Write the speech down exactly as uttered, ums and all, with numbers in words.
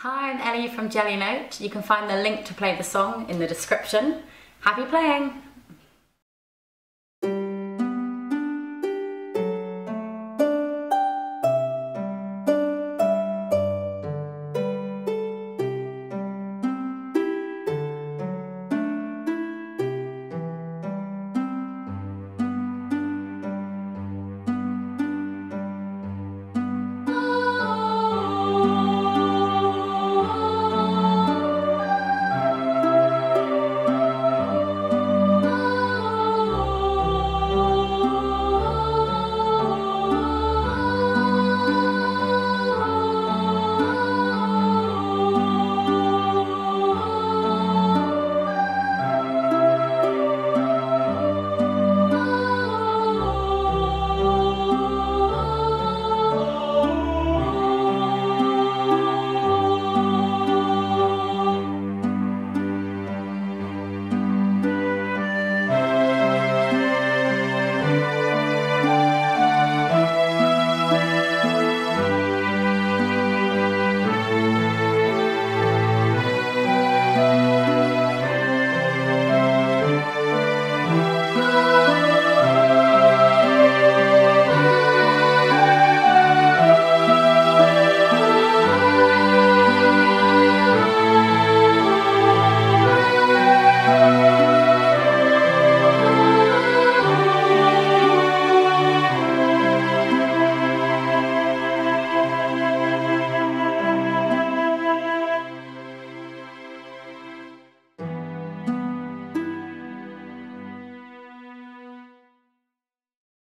Hi, I'm Ellie from Jellynote. You can find the link to play the song in the description. Happy playing!